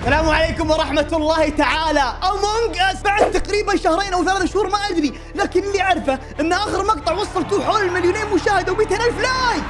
السلام عليكم ورحمة الله تعالى. امونج اس بعد تقريبا شهرين او 3 شهور ما ادري، لكن اللي اعرفه ان اخر مقطع وصلته حول 2 مليون مشاهدة و200,000 لايك.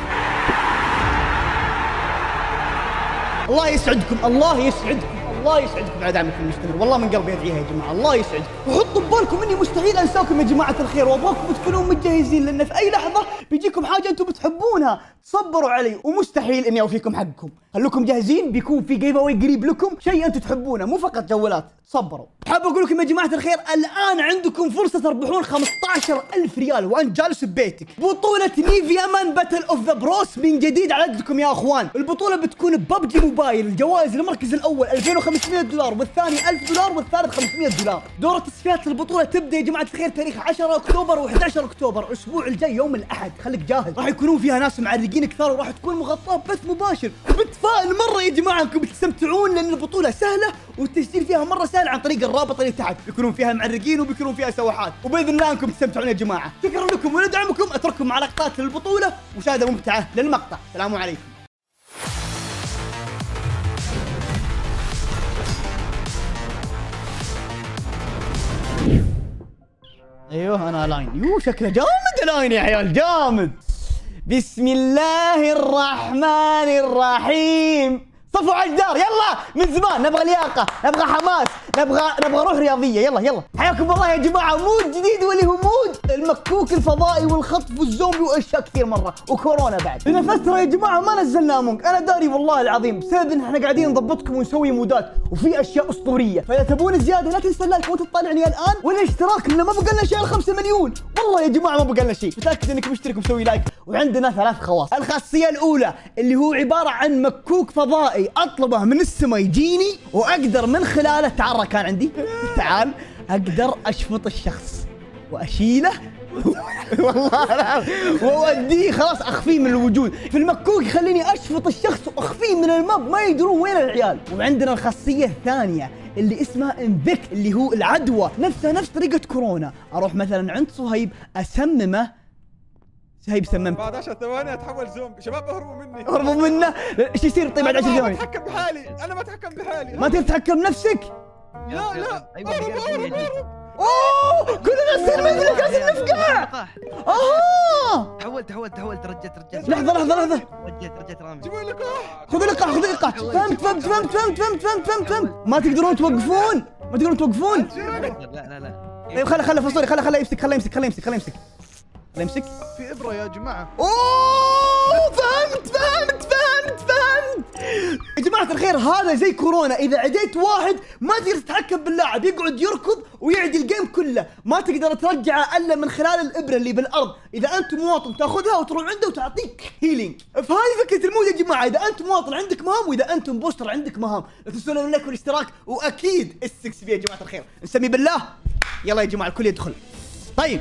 الله يسعدكم الله يسعدكم الله يسعدكم على دعمكم المستمر، والله من قلبي ادعيها يا جماعه، الله يسعدكم. وحطوا ببالكم اني مستحيل انساكم يا جماعه الخير، وابغاكم تكونوا متجهزين لان في اي لحظه بيجيكم حاجه انتم بتحبونها، تصبروا علي ومستحيل اني اوفيكم حقكم. خلوكم جاهزين، بيكون في جيف اواي قريب لكم، شيء انتم تحبونه مو فقط جوالات، تصبروا. حاب اقول لكم يا جماعه الخير الان عندكم فرصه تربحون 15,000 ريال وانت جالس ببيتك. بطوله نيفيا مان باتل اوف ذا بروس من جديد على يدكم يا اخوان. البطوله بتكون ببجي موبايل، الجوائز للمركز الاول 2500 دولار، والثاني 1000 دولار، والثالث 500 دولار. دورة تصفيات البطولة تبدأ يا جماعة الخير تاريخ 10 أكتوبر و11 أكتوبر، الأسبوع الجاي يوم الأحد، خليك جاهز. راح يكونون فيها ناس معرقين كثار، وراح تكون مغطاة بث مباشر. بتفائل مرة يا جماعة إنكم بتستمتعون لأن البطولة سهلة والتسجيل فيها مرة سهل عن طريق الرابط اللي تحت، بيكونون فيها معرقين وبيكونون فيها سواحات، وبإذن الله إنكم تستمتعون يا جماعة. شكرا لكم وندعمكم، أترككم مع لقطات البطولة ومشاهدة ممتعة للمقطع. السلام عليكم. ايوه انا لاين، يو شكله جامد لاين يا عيال جامد. بسم الله الرحمن الرحيم. صفوا على الجدار يلا، من زمان نبغى لياقه، نبغى حماس، نبغى روح رياضيه، يلا يلا. حياكم الله يا جماعه، مود جديد واللي هو مود المكوك الفضائي والخطف والزومبي واشياء كثير مره، وكورونا بعد. لنا فتره يا جماعه ما نزلنا امونج، انا داري والله العظيم، بسبب ان احنا قاعدين نضبطكم ونسوي مودات وفي اشياء اسطوريه، فاذا تبون زياده لا تنسى اللايك وانت تطالعني الان والاشتراك، لان ما بقى لنا شيء على 5 مليون، والله يا جماعه ما بقى لنا شيء، متاكد انك مشترك ومسوي لايك. وعندنا 3 خواص، الخاصيه الاولى اللي هو عباره عن مكوك فضائي اطلبه من السماء يجيني واقدر من خلاله، تعال كان عندي، تعال اقدر اشفط الشخص واشيله والله واوديه خلاص اخفيه من الوجود. في المكوك يخليني اشفط الشخص واخفيه من الماب ما يدرون وين العيال. وعندنا الخاصيه الثانيه اللي اسمها انفكت اللي هو العدوى، نفسها نفس طريقه كورونا، اروح مثلا عند صهيب اسممه، صهيب سممت بعد 10 ثواني اتحول زومبي، شباب اهربوا مني اهربوا منه. ايش يصير طيب بعد 10 ثواني؟ انا بتحكم بحالي. ما تقدر تتحكم بنفسك؟ لا اهرب. اوه كلنا نصير مثلك لازم نفقع. اها تحولت رجعت. لحظه رجعت رامي. جيبوا اللقاح، خذوا اللقاح خذوا اللقاح. فهمت. ما تقدرون توقفون. لا طيب خله فصولي، خله يمسك. في ابره يا جماعه. اوه فهمت يا جماعه الخير. هذا زي كورونا، اذا عديت واحد ما تقدر تتحكم باللاعب، يقعد يركض ويعدي الجيم كله، ما تقدر ترجعه الا من خلال الابره اللي بالارض، اذا انت مواطن تاخذها وتروح عنده وتعطيك هيلينج. فهذه فكره المود يا جماعه، اذا انت مواطن عندك مهام، واذا انت امبوستر عندك مهام. لا تنسون اللايك والاشتراك، واكيد SXB يا جماعه الخير، نسمي بالله. يلا يا جماعه الكل يدخل. طيب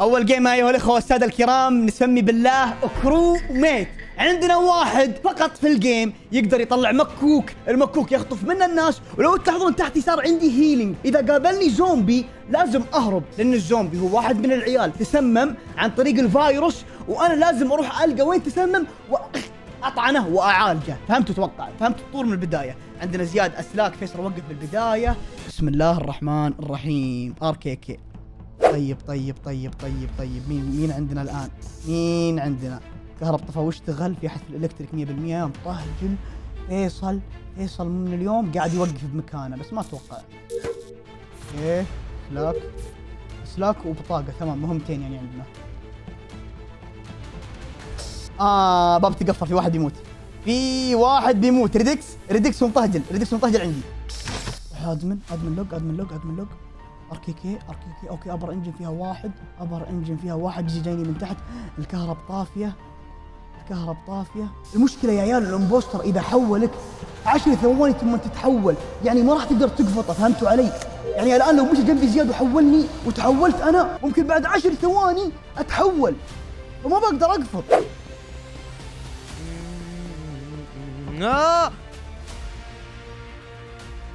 اول جيم ايها الاخوه والساده الكرام، نسمي بالله كرو ميت. عندنا واحد فقط في الجيم يقدر يطلع مكوك، المكوك يخطف منه الناس، ولو تلاحظون تحت يسار عندي هيلينج، اذا قابلني زومبي لازم اهرب، لان الزومبي هو واحد من العيال تسمم عن طريق الفيروس، وانا لازم اروح القى وين تسمم واطعنه واعالجه. فهمتوا؟ فهمتوا الطور من البدايه. عندنا زياد اسلاك فيصل وقف بالبدايه. بسم الله الرحمن الرحيم. RKK. طيب مين عندنا الان؟ كهرب طفى واشتغل في حفل الالكتريك 100%. مطهجل فيصل من اليوم قاعد يوقف بمكانه بس ما اتوقع. اوكي سلاك وبطاقه، تمام مهمتين يعني عندنا. باب تقفل، في واحد بيموت. ريدكس ومطهجل، عندي ادمن لوج. RKK. اوكي ابر انجن فيها واحد جايني من تحت. الكهرب طافيه. المشكله يا عيال الامبوستر اذا حولك 10 ثواني ثم تتحول، يعني ما راح تقدر تقفطه. فهمتوا علي؟ يعني الان لو مشى جنبي زياد وحولني وتحولت انا، ممكن بعد 10 ثواني اتحول وما بقدر اقفط.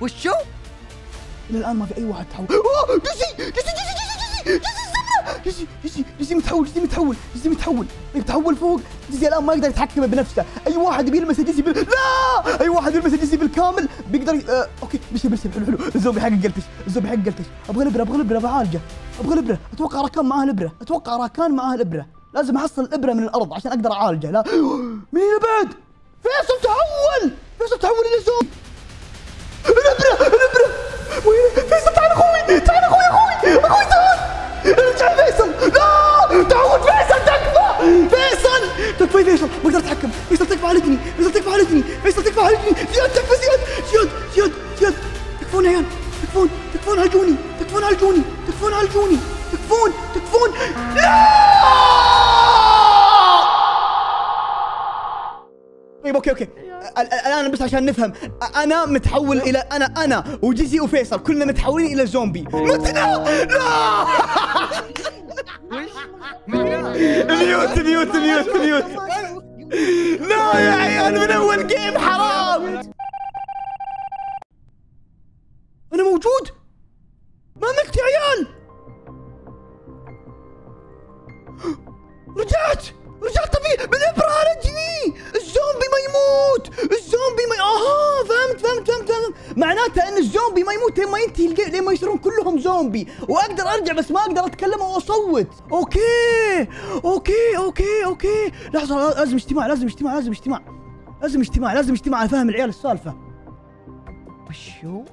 وشو؟ الى الان ما في اي واحد تحول. اوه جيسي السمنه يجي متحول يتحول فوق. ديزي الان ما يقدر يتحكم بنفسه، اي واحد بيلمس ديزي لا، اي واحد بيلمس ديزي بالكامل بيقدر اوكي مشي حلو الزومبي حق قلتش، ابغى الابره بعالجه، اتوقع راكان معاه الابره، لازم احصل الابره من الارض عشان اقدر اعالجه. لا مين بعد؟ فيصل تحول، الى زومبي. الابره وين فيصل؟ تعال اخوي، اخوي تعال ارجع يا فيصل. لا تعود فيصل، تكفى فيصل، ما اقدر اتحكم. فيصل تكفى عالجني، زياد تكفى، زياد تكفون يا عيال، تكفون عالجوني، تكفون طيب اوكي الان بس عشان نفهم، انا متحول الى انا وجيزي وفيصل كلنا متحولين الى زومبي. متنا لا وش ميوت ميوت ميوت ميوت لا يا عيال من اول جيم حرام. انا موجود ما مت يا عيال، رجعت طبيعي بالابره رجعي. الزومبي ما يموت، اها فهمت فهمت فهمت, فهمت. معناته ان الزومبي ما يموت لين ما ينتهي الجيم، لين ما يصيرون كلهم زومبي، واقدر ارجع بس ما اقدر اتكلم او اصوت. اوكي اوكي اوكي اوكي لحظه، لازم اجتماع، افهم العيال السالفه. وشو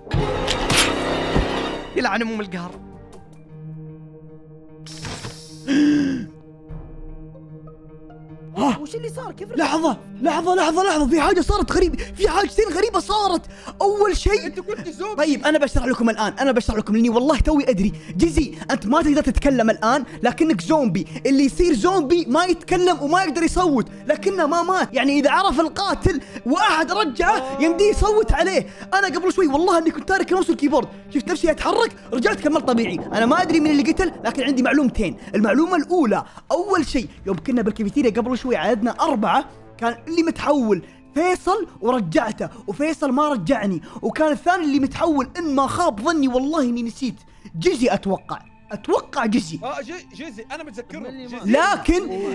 يلعن ام القهر. وش اللي صار؟ كيف لحظة في حاجة صارت غريبة، في حاجتين غريبة صارت. أول شيء أنت كنت زومبي. طيب أنا بشرح لكم الآن، لأني والله توي أدري. جيزي أنت ما تقدر تتكلم الآن لكنك زومبي، اللي يصير زومبي ما يتكلم وما يقدر يصوت لكنه ما مات، يعني إذا عرف القاتل وأحد رجعه يمديه يصوت عليه. أنا قبل شوي والله إني كنت تارك نفس الكيبورد، شفت نفسي أتحرك، رجعت كملت طبيعي. أنا ما أدري من اللي قتل لكن عندي معلومتين. المعلومة الأولى، أول شيء يوم كنا بالكافيتيريا قبل شوي عددنا 4، كان اللي متحول فيصل ورجعته وفيصل ما رجعني، وكان الثاني اللي متحول ان ما خاب ظني والله اني نسيت جيزي، اتوقع جيزي جيزي انا متذكره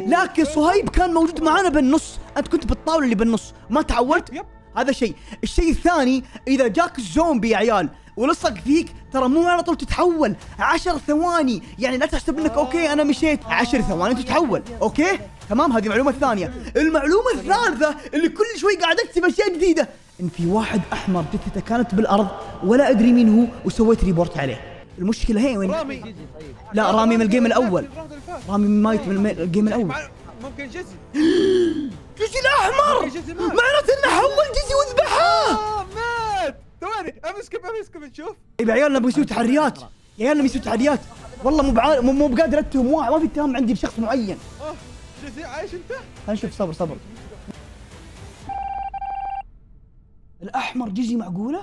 لكن صهيب كان موجود معانا بالنص، انت كنت بالطاوله اللي بالنص ما تعولت. هذا شيء. الشيء الثاني، اذا جاك الزومبي يا عيال ولصق فيك ترى مو على طول تتحول، 10 ثواني، يعني لا تحسب انك اوكي انا مشيت، 10 ثواني تتحول. اوكي تمام، هذه المعلومة الثانية. المعلومة الثالثة اللي كل شوي قاعد اكتب اشياء جديدة، ان في واحد احمر جثته كانت بالارض ولا ادري مين هو وسويت ريبورت عليه. المشكلة هي وين؟ رامي. لا رامي من الجيم الاول، رامي مايت من الجيم الاول. ممكن جيزي الاحمر، معناته انه حول جيزي وذبحه. ثواني امسكم نشوف. يا عيال نبغى نسوي تحريات، والله مو بقادر اتهم واحد، ما في اتهام عندي بشخص معين. جيزي عايش انت؟ خلينا نشوف. صبر الاحمر جيزي معقوله؟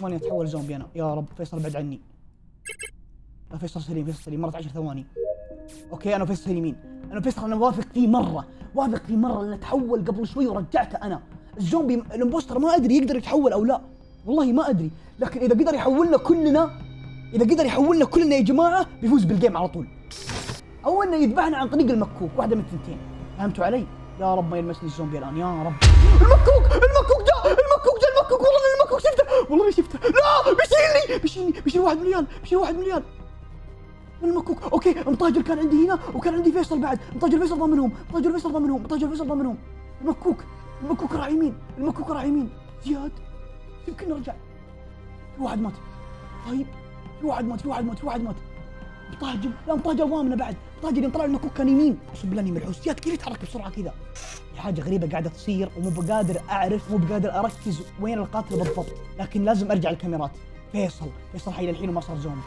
ثواني اتحول زومبي انا، يا رب فيصل ابعد عني. لا فيصل سليم، مرت 10 ثواني. اوكي انا وفيصل سليمين، انا واثق فيه مره، لانه تحول قبل شوي ورجعته انا. الزومبي الامبوستر ما ادري يقدر يتحول او لا، والله ما ادري، لكن اذا قدر يحولنا كلنا، يا جماعه بيفوز بالجيم على طول، او انه يذبحنا عن طريق المكوك، واحده من الثنتين. فهمتوا علي؟ يا رب ما يلمسني الزومبي الان، يا رب. المكوك، جاء، والله المكوك شفته، لا بيشيلني، بيشيل واحد من العيال، المكوك. اوكي مطاجر كان عندي هنا وكان عندي فيصل بعد، مطاجر فيصل ضامنهم، المكوك، راح يمين، زياد يمكن نرجع. في واحد مات، طيب في واحد مات، مطاجر، لا مطاجر ضامنه بعد، مطاجر يطلع لنا كوك كان يمين. اقسم بالله اني ملحوس، زياد كيف يتحرك بسرعه كذا؟ حاجه غريبه قاعده تصير ومو بقادر اعرف، مو بقادر اركز وين القاتل بالضبط، لكن لازم ارجع الكاميرات. فيصل، حي للحين وما صار زومبي.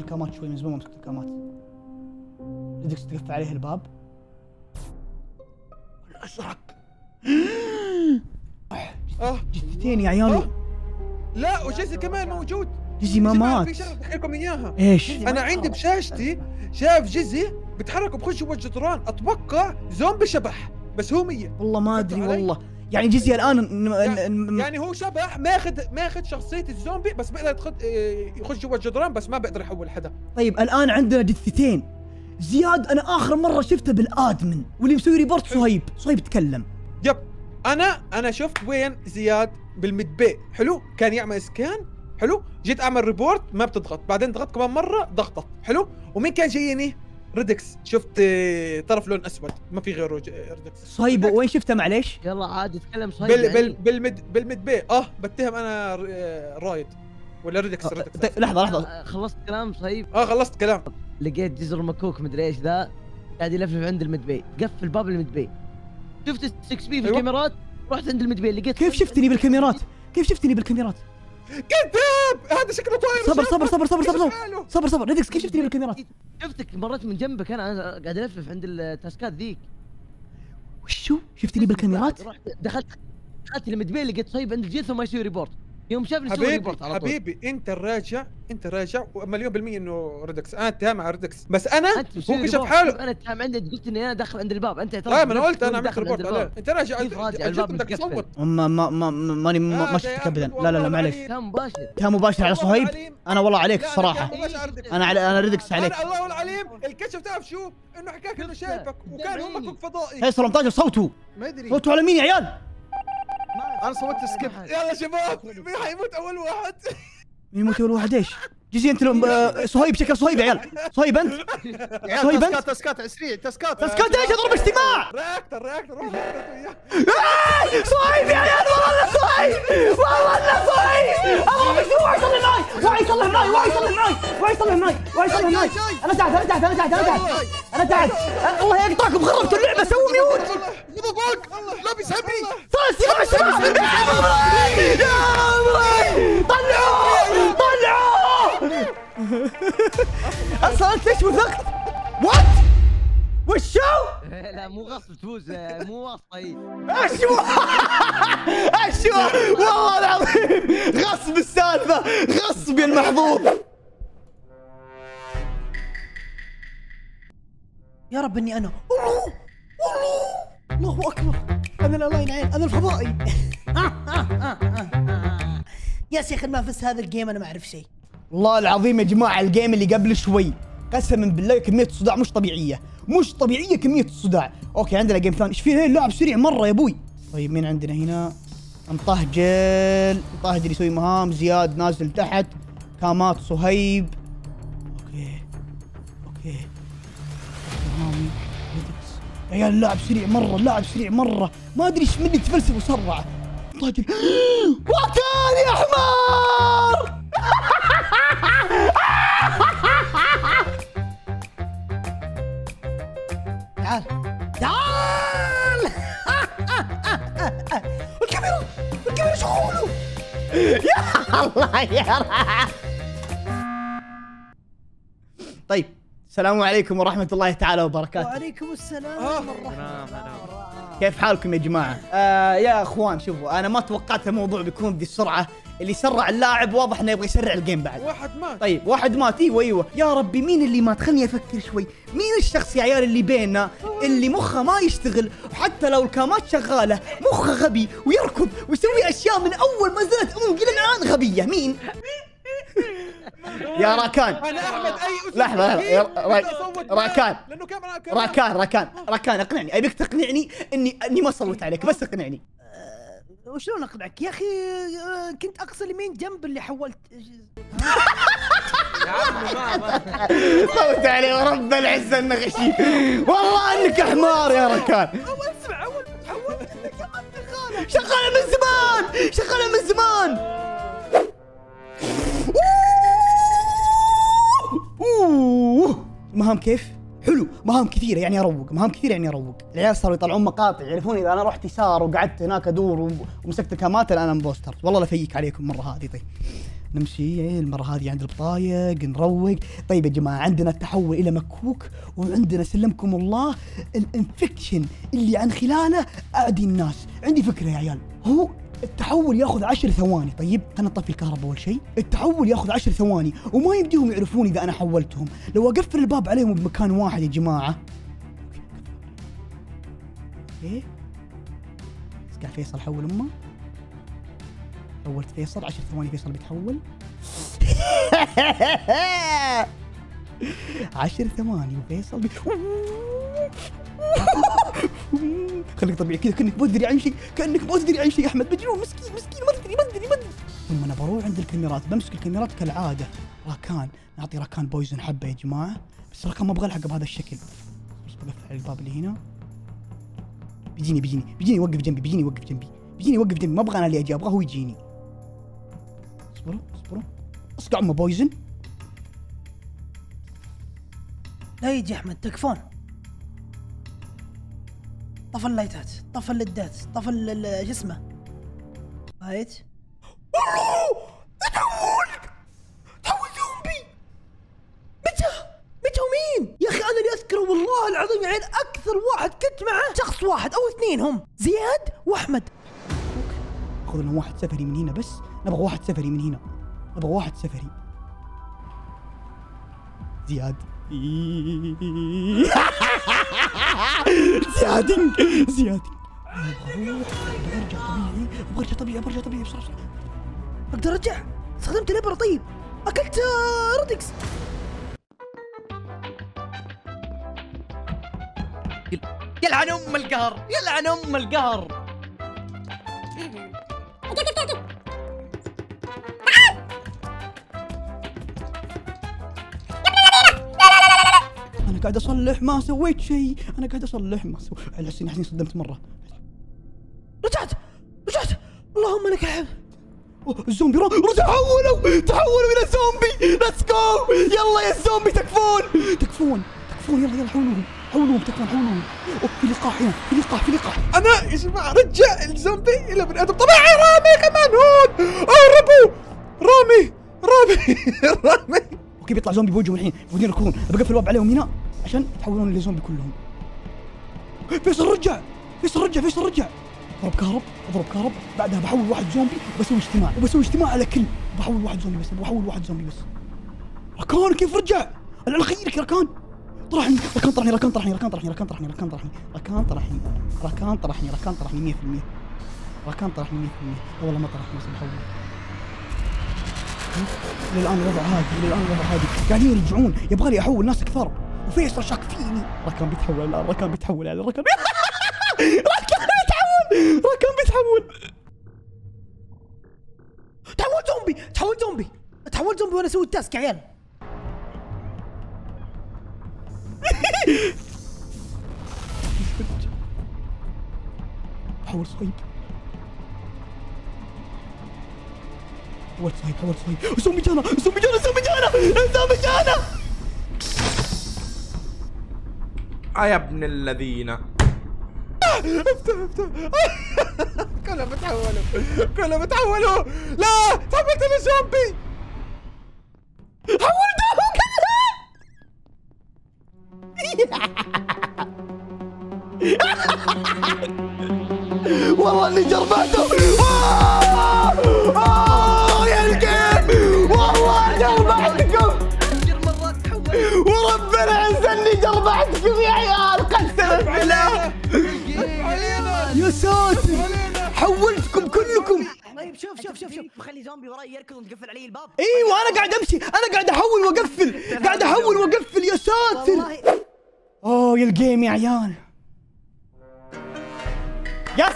الكامات شوي من زمان ما مسكت الكامات. ريدكس تقفل عليه الباب. الازرق. جثتين يا عيال. لا وجيزي كمان موجود. جيزي ما مات. في شغله بحكي لكم اياها. ايش؟ انا عندي بشاشتي شاف جيزي بتحركوا بخشوا وجه جدران، اتوقع زومبي شبح بس هو 100 والله ما ادري والله. يعني جيزي الان يعني هو شبح ماخذ شخصيه الزومبي بس بيقدر يخش جوا الجدران بس ما بيقدر يحول حدا. طيب الان عندنا جثتين. زياد انا اخر مره شفته بالادمن واللي مسوي ريبورت صهيب تكلم. يب انا شفت وين زياد بالميد بي. حلو كان يعمل سكان. حلو جيت اعمل ريبورت ما بتضغط، بعدين ضغطت كمان مره ضغطت. حلو ومين كان جاييني؟ ريدكس. شفت طرف لون اسود ما في غيره ريدكس. صهيب وين شفته معليش؟ يلا عادي اتكلم صهيب. بالميد بي. بتهم انا رايد ولا ريدكس؟ ريدكس. لحظه خلصت كلام صهيب؟ خلصت كلام. لقيت جزر مكوك مدري ايش ذا قاعد يلفلف عند الميد بي، قفل باب الميد بي. شفت ال6 بي في الكاميرات، رحت عند الميد بي لقيت. كيف شفتني بالكاميرات؟ كذاب هذا شكله طاير. صبر ريدكس كيف شفتني بالكاميرات؟ شفتك مرات من جنبك انا قاعد الفلف عند التاسكات ذيك. وشو؟ شفتني بالكاميرات؟ دخلت المدبي لقيت صهيب عند الجثه وما يسوي ريبورت. يوم شافني سوى ريبورت على طول. حبيبي انت راجع ومليون بالمية انه ريدكس. انا اتهام على ريدكس بس انا هو كشف حاله. انا اتهام عندي قلت اني انا داخل عند الباب. انت اعترفت. ما انا قلت انا عملت ريبورت عليه. انت راجع الباب بدك تصوت. ما شفتك ابدا. لا معليش. تهام مباشر على صهيب. انا والله عليك الصراحه. انا ريدكس عليك. الله العليم الكشف تعرف شو؟ انه حكاك انه شايفك وكان هو مكوك فضائي. هيثم 18 صوتوا على مين يا عيال؟ انا صوتت سكيب. يلا شباب مين حيموت اول واحد؟ مين يموت اول واحد ايش؟ جيزي انت صهيب شكل صهيب يا عيال. صهيب انت تسكات عسري تسكات ايش اضرب اجتماع؟ رياكتر روح صهيب يا عيال والله صهيب اضرب اجتماع وايصلح هناي انا تحت الله يقطعكم خربتوا اللعبه سووا ميوت. لابس هبي فاس يا شباب يا عمري طلعوا اصلا انت ليش وثقت؟ وات؟ وشو؟ لا مو غصب تفوز مو واصله. اشو والله العظيم غصب السالفه غصب يا المحظوظ. يا رب اني انا الله اكبر انا الله ينعين انا الفضائي. يا شيخ ما فزت هذا الجيم انا ما اعرف شيء والله العظيم يا جماعه. الجيم اللي قبل شوي قسما بالله كميه الصداع مش طبيعيه كميه الصداع. اوكي عندنا جيم ثاني. ايش فيه اللاعب سريع مره يا ابوي. طيب مين عندنا هنا؟ مطهجل يسوي مهام. زياد نازل تحت. كامات صهيب. اوكي مهامي. يا عيال اللاعب سريع مرة ما ادري ايش مني تفلسف وسرعه. طاجل وكان يا حمار. تعال الكاميرا شغوله يا الله يا رب. طيب السلام عليكم ورحمة الله تعالى وبركاته. وعليكم السلام ورحمة الله وبركاته. كيف حالكم يا جماعة؟ يا اخوان شوفوا انا ما توقعت الموضوع بيكون بذي السرعة. اللي سرع اللاعب واضح انه يبغى يسرع الجيم بعد. واحد مات ايوه. يا ربي مين اللي مات؟ خلني افكر شوي. مين الشخص يا عيال اللي بيننا اللي مخه ما يشتغل وحتى لو الكامات شغالة مخه غبي ويركض ويسوي اشياء من اول ما زالت امي الان غبية؟ مين؟ يا راكان انا احمد اي لحظه راكان اقنعني. ابيك تقنعني اني ما صوت عليك بس اقنعني. وشلون اقنعك يا اخي؟ كنت اقصى اليمين جنب اللي حولت. صوت عليه ورب العزه انه غشيم. والله انك حمار يا راكان. اول حولت انك شغاله من زمان. مهام كيف؟ حلو مهام كثيرة يعني اروق. العيال صاروا يطلعون مقاطع يعرفون اذا انا رحت يسار وقعدت هناك ادور ومسكت الكامات الان امبوستر. والله لا فيك عليكم مرة هذه. طيب نمشي المره هذه عند البطايق نروق. طيب يا جماعه عندنا التحول الى مكوك، وعندنا سلمكم الله الانفكشن اللي عن خلاله اعدي الناس. عندي فكره يا عيال، هو التحول ياخذ 10 ثواني. طيب خلينا نطفي الكهرباء اول شيء. التحول ياخذ 10 ثواني وما يمديهم يعرفون اذا انا حولتهم. لو اقفل الباب عليهم بمكان واحد يا جماعه. ايه قاعد فيصل حول امه. حولت فيصل 10 ثواني، فيصل بيتحول 10 ثواني وفيصل خليك طبيعي كذا كأنك ما تدري عن شيء، كأنك ما تدري عن شيء. أحمد مجنون مسكين مسكين ما تدري. ثم أنا بروح عند الكاميرات، بمسك الكاميرات كالعادة. راكان، نعطي راكان بويزن حبة يا جماعة، بس راكان ما أبغى ألحقه بهذا الشكل. بس بقفل الباب اللي هنا. بيجيني يوقف جنبي، ما أبغى أنا اللي أجي، أبغى هو يجيني. اصبروا أصقع أمه بويزن. لا يجي أحمد، تكفون. طفى اللايتات، طفى اللدات، طفى شو اسمه؟ لايت؟ والله تحولت! تحولت زومبي! متى ومين؟ يا اخي انا اللي اذكره والله العظيم، يعني اكثر واحد كنت معه شخص واحد او اثنين، هم زياد واحمد. خذ لنا واحد سفري من هنا، بس نبغى واحد سفري من هنا، نبغى واحد سفري. زياد زيادين برجع طبيعي بسرعه. اقدر ارجع؟ استخدمت الابره. طيب اكلت رودكس. يلعن ام القهر، يلعن ام القهر. قاعد اصلح، ما سويت شيء، انا قاعد اصلح ما سويت. على حسين صدمت مره. رجعت اللهم لك الحمد. الزومبي تحولوا الى زومبي. ليتس جو، يلا يا زومبي تكفون يلا حولوهم. في لقاح هنا، في لقاح. انا يا جماعه رجع الزومبي الى بني ادم طبيعي. رامي كمان هون، اهربوا. رامي اوكي بيطلع زومبي بوجههم الحين، المفروض يركضون. بقفل الباب عليهم هنا عشان يتحولون لزومبي كلهم. فيصل رجع. اضرب كهرب، بعدها بحول واحد زومبي وبسوي اجتماع، على كل. بحول واحد زومبي بس. ركان كيف رجع؟ على خيرك يا ركان. ركان طرحني 100%. والله ما طرحني بس بحول. للآن الوضع هادي، قاعدين يرجعون. يبغى لي احول ناس اكثر، وفيصل شاك فيني. ركان بيتحول ركان بيتحول. تحول زومبي وانا اسوي التاسك يا عيال. حول صعيب. زومبي جانا. يا ابن الذين. افتح. كلهم بتحولوا. لا تحولت انا زومبي. حولتهم كلهم. والله اللي جربته. وربنا عزني جربعتكم يا عيال، قسما بالله يا ساتر حولتكم كلكم. طيب شوف خلي زومبي وراي يركض وتقفل علي الباب. ايوه انا قاعد امشي، انا قاعد احول واقفل، يا ساتر. اوه يا الجيم يا عيال، يا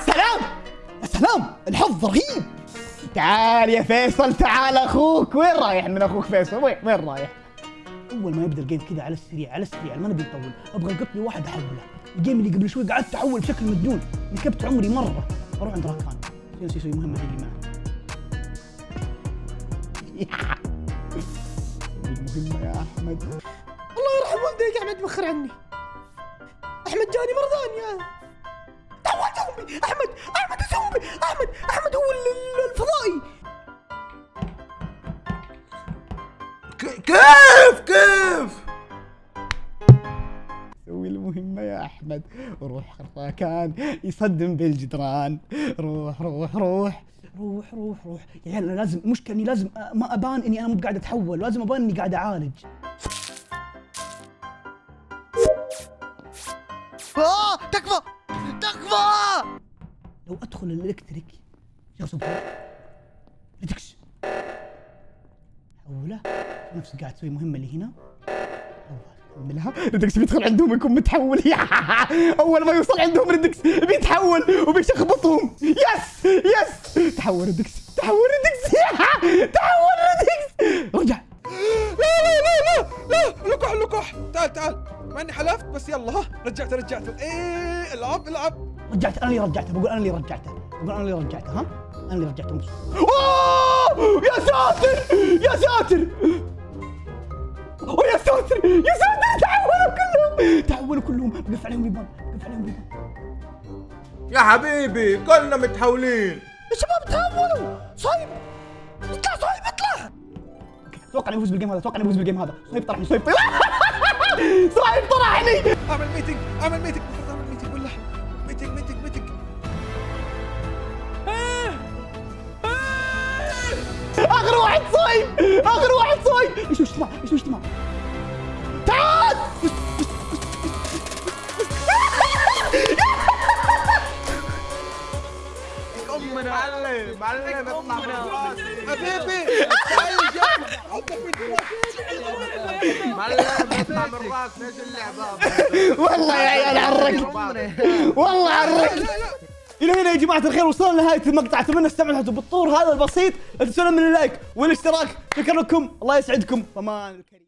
سلام الحظ رهيب. تعال يا فيصل، تعال اخوك. وين رايح من اخوك فيصل؟ وين رايح؟ اول ما يبدا الجيم كذا على السريع ما نبي نطول، ابغى القط لي واحد احوله. الجيم اللي قبل شوي قعدت احول بشكل مجنون، ركبت عمري مره. اروح عند راكان نسي يسوي مهمه اللي معه. المهمه يا احمد، الله يرحم والديك. احمد مخر عني، احمد جاني مره ثانيه. تحول زومبي احمد زومبي، احمد هو الفضائي. كيف سوي المهمة يا أحمد. روح الراكان يصدم بالجدران. روح يا عيال. أنا لازم، مشكلة إني لازم ما أبان إني أنا مو قاعد أتحول، لازم أبان إني قاعد أعالج. تكفى تكفى. لو أدخل الإلكتريك يا صبحان لتكش حوله نفس قاعد تسوي مهمة اللي هنا نعملها. ردكس بيدخل عندهم يكون متحول. اول ما يوصل عندهم ردكس بيتحول وبيشخبطهم. يس تحول ردكس، تحول ردكس. رجع. لا لقح تعال ماني حلفت بس يلا. ها رجعته. ايه العب رجعته. انا اللي رجعته. ها انا اللي رجعته. اوه يا ساتر يا ساتر تحولوا كلهم. وقف عليهم ريبان. يا حبيبي كلنا متحولين يا شباب. تحولوا. صايب اطلع. اتوقع اني بفوز بالجيم هذا. صايب طرحني. اعمل ميتنج. ولا ميتنج. اغر واحد صايب. ايش اجتماع. تعال. معلم اطلع من راسي حبيبي. معلم اطلع من راسي. ايش اللعبه؟ والله يا عيال عرقت. إلى هنا يا جماعة الخير وصلنا لنهاية المقطع. أتمنى استمتعتوا بالطور هذا البسيط. لا تنسون من اللايك والاشتراك. شكرا لكم. الله يسعدكم. فمان الكريم.